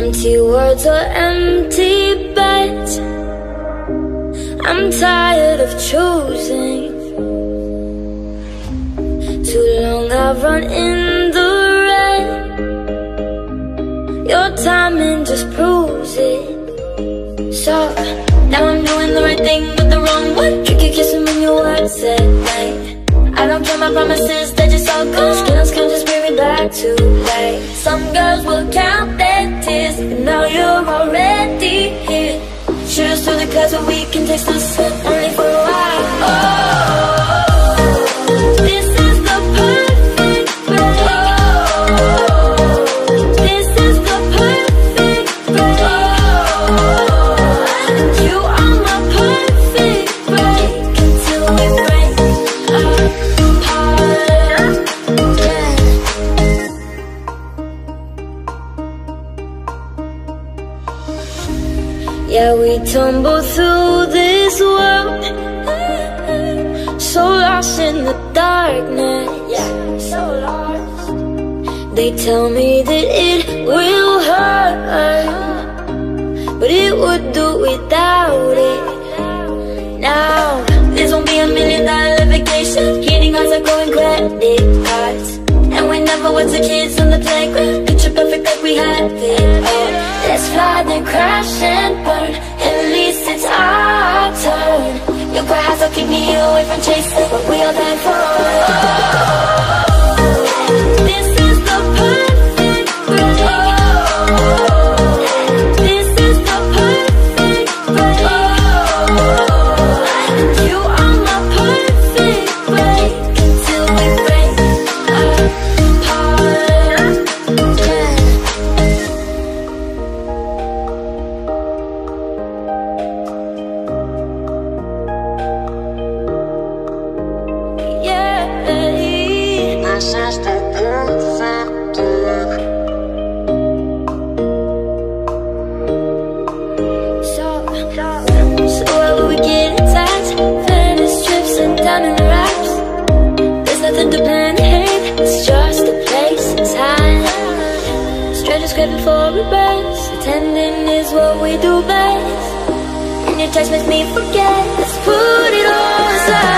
Empty words or empty beds. I'm tired of choosing. Too long I've run in the red. Your timing just proves it. So now I'm doing the right thing but the wrong one. Trick your kissing when your words at night. I don't care, my promises, they're just all gone. Skills can just bring me back to life. Some girls will count their tears and now you're already here. Shoot us through the clouds so we can taste the sun. Only for a while. Oh, this is the perfect break. Oh, this is the perfect break. Oh, you are my perfect break. Until we break apart, yeah. Yeah, we tumble through this world, so lost in the darkness. Yeah, so lost. They tell me that it will hurt, but it would do without it. Now, this won't be $1 million vacation. Getting us are going credit cards. And we never was the kids on the playground. Picture perfect like we had it all. Let's fly then crash and burn. At least it's our turn. Your cry has to keep me away from chasing what we all died for. Oh, this is the perfect break. Oh, this is the perfect break. Oh, you are my perfect break. Until we break apart. Scraping for a breath, pretending is what we do best. And your text makes me forget. Let's put it all aside.